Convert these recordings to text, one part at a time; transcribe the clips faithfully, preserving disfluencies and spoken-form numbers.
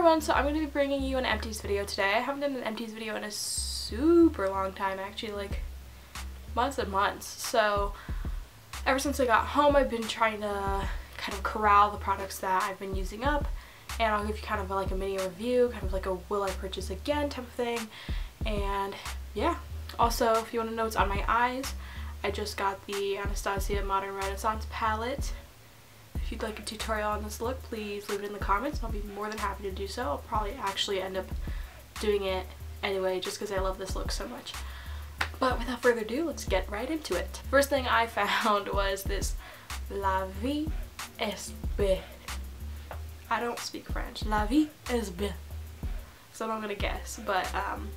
everyone, so I'm going to be bringing you an empties video today. I haven't done an empties video in a super long time, actually, like months and months. So ever since I got home, I've been trying to kind of corral the products that I've been using up, and I'll give you kind of a, like a mini review, kind of like a will I purchase again type of thing. And yeah, also if you want to know what's on my eyes, I just got the Anastasia Modern Renaissance palette. If you'd like a tutorial on this look, please leave it in the comments. I'll be more than happy to do so. I'll probably actually end up doing it anyway just because I love this look so much. But without further ado, let's get right into it. First thing I found was this La Vie Est Belle. I don't speak French. La Vie Est Belle. So I'm gonna guess, but um,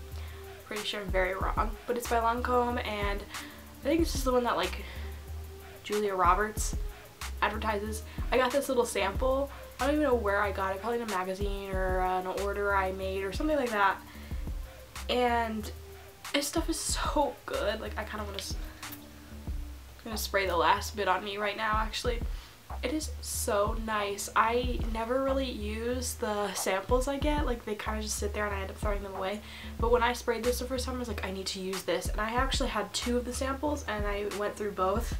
pretty sure I'm very wrong. But it's by Lancome, and I think it's just the one that like Julia Roberts advertises. I got this little sample. I don't even know where I got it, probably in a magazine or uh, an order I made or something like that. And this stuff is so good. Like I kind of want to, I'm gonna spray the last bit on me right now actually. It is so nice. I never really use the samples I get, like they kind of just sit there and I end up throwing them away. But when I sprayed this the first time, I was like, I need to use this. And I actually had two of the samples and I went through both.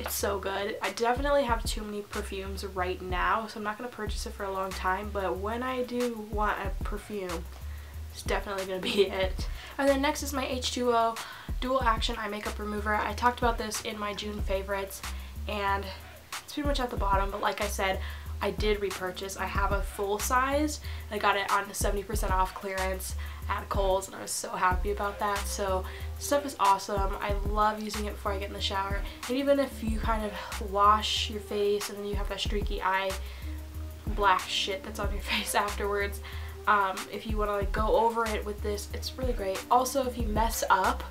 It's so good. I definitely have too many perfumes right now, so I'm not going to purchase it for a long time, but when I do want a perfume, it's definitely going to be it. And then next is my H two O Dual Action Eye Makeup Remover. I talked about this in my June favorites, and it's pretty much at the bottom, but like I said, I did repurchase. I have a full size. I got it on seventy percent off clearance at Kohl's, and I was so happy about that. So stuff is awesome. I love using it before I get in the shower. And even if you kind of wash your face and then you have that streaky eye black shit that's on your face afterwards, um, if you want to like go over it with this, it's really great. Also, if you mess up,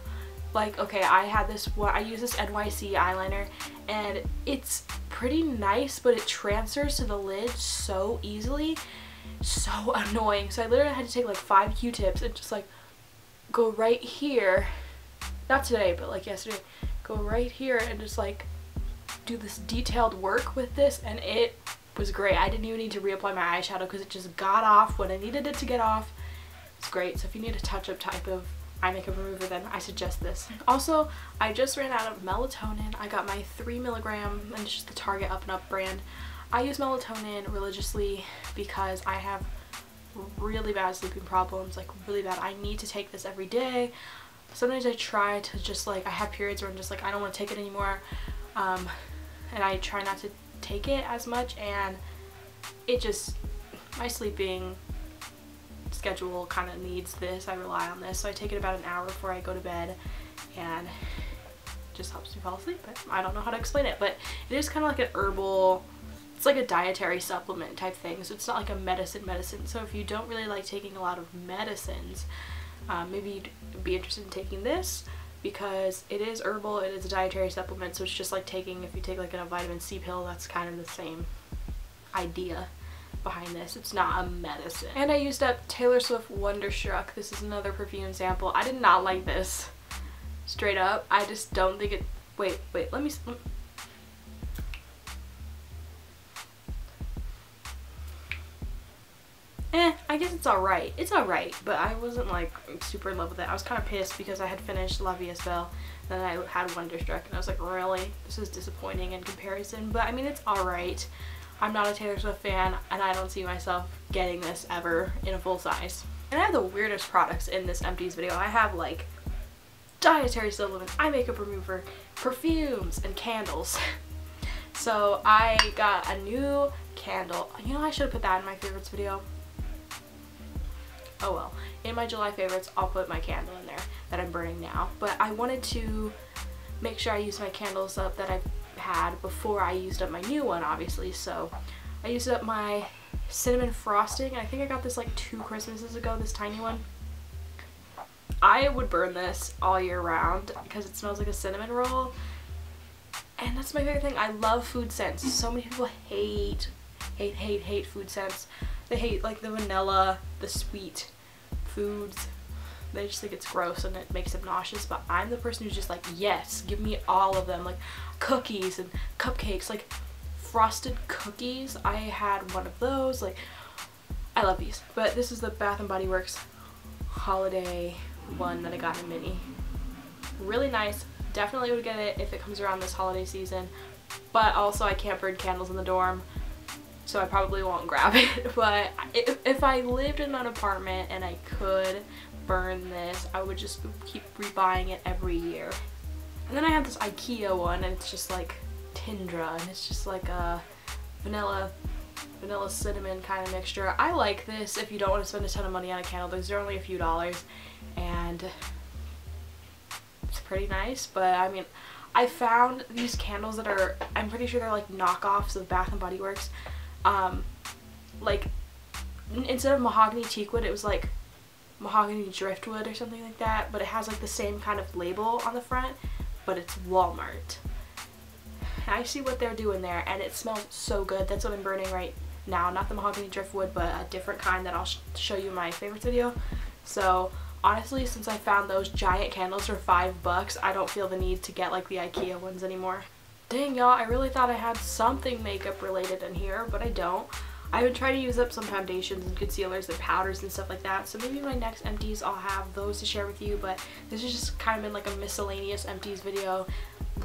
like okay, I had this one, I use this N Y C eyeliner, and it's pretty nice, but it transfers to the lid so easily, so annoying. So I literally had to take like five Q-tips and just like go right here, not today but like yesterday, go right here and just like do this detailed work with this, and it was great. I didn't even need to reapply my eyeshadow because it just got off when I needed it to get off. It's great. So if you need a touch-up type of eye makeup remover, then I suggest this. Also, I just ran out of melatonin. I got my three milligram, and it's just the Target Up and Up brand. I use melatonin religiously because I have really bad sleeping problems, like really bad. I need to take this every day. Sometimes I try to just like, I have periods where I'm just like, I don't want to take it anymore, um, and I try not to take it as much, and it just, my sleeping schedule kind of needs this. I rely on this, so I take it about an hour before I go to bed, and it just helps me fall asleep. But I don't know how to explain it, but it is kind of like an herbal, it's like a dietary supplement type thing, so it's not like a medicine medicine. So if you don't really like taking a lot of medicines, um, maybe you'd be interested in taking this, because it is herbal, it is a dietary supplement, so it's just like taking, if you take like a vitamin C pill, that's kind of the same idea behind this. It's not a medicine. And I used up Taylor Swift Wonderstruck. This is another perfume sample. I did not like this, straight up. I just don't think it, wait, wait, let me, let... eh, I guess it's alright. It's alright, but I wasn't like super in love with it. I was kind of pissed because I had finished La Vie Est Belle, then I had Wonderstruck, and I was like, really? This is disappointing in comparison, but I mean, it's alright. I'm not a Taylor Swift fan, and I don't see myself getting this ever in a full size. And I have the weirdest products in this empties video. I have like dietary supplements, eye makeup remover, perfumes, and candles. So I got a new candle. You know, I should have put that in my favorites video. Oh well. In my July favorites, I'll put my candle in there that I'm burning now. But I wanted to make sure I use my candles up that I've had before I used up my new one, obviously. So I used up my cinnamon frosting, and I think I got this like two Christmases ago, this tiny one. I would burn this all year round because it smells like a cinnamon roll, and that's my favorite thing. I love food scents. So many people hate hate hate hate food scents. They hate like the vanilla, the sweet foods. They just think it's gross and it makes them nauseous, but I'm the person who's just like, yes, give me all of them, like cookies and cupcakes, like frosted cookies. I had one of those, like I love these. But this is the Bath and Body Works holiday one that I got in mini. Really nice. Definitely would get it if it comes around this holiday season. But also I can't burn candles in the dorm, so I probably won't grab it. But if, if I lived in an apartment and I could burn this, I would just keep rebuying it every year. And then I have this IKEA one, and it's just like Tindra, and it's just like a vanilla vanilla cinnamon kind of mixture. I like this if you don't want to spend a ton of money on a candle. These are only a few dollars and it's pretty nice. But I mean, I found these candles that are, I'm pretty sure they're like knockoffs of Bath and Body Works. Um, like instead of mahogany teakwood, it was like mahogany driftwood or something like that, but it has like the same kind of label on the front, but it's Walmart. And I see what they're doing there, and it smells so good. That's what I'm burning right now. Not the mahogany driftwood, but a different kind that I'll sh show you in my favorites video. So honestly, since I found those giant candles for five bucks, I don't feel the need to get like the IKEA ones anymore. Dang y'all, I really thought I had something makeup related in here, but I don't. I've been trying to use up some foundations and concealers and powders and stuff like that, so maybe my next empties I'll have those to share with you, but this has just kind of been like a miscellaneous empties video.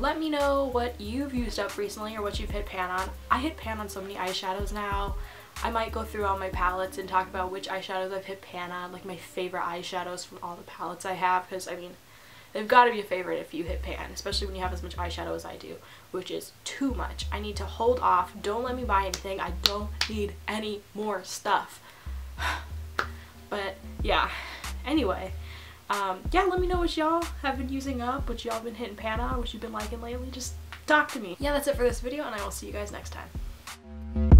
Let me know what you've used up recently or what you've hit pan on. I hit pan on so many eyeshadows now. I might go through all my palettes and talk about which eyeshadows I've hit pan on, like my favorite eyeshadows from all the palettes I have, because I mean, they've got to be a favorite if you hit pan, especially when you have as much eyeshadow as I do, which is too much. I need to hold off. Don't let me buy anything. I don't need any more stuff. But yeah, anyway, um, yeah, let me know what y'all have been using up, what y'all been hitting pan on, what you've been liking lately. Just talk to me. Yeah, that's it for this video, and I will see you guys next time.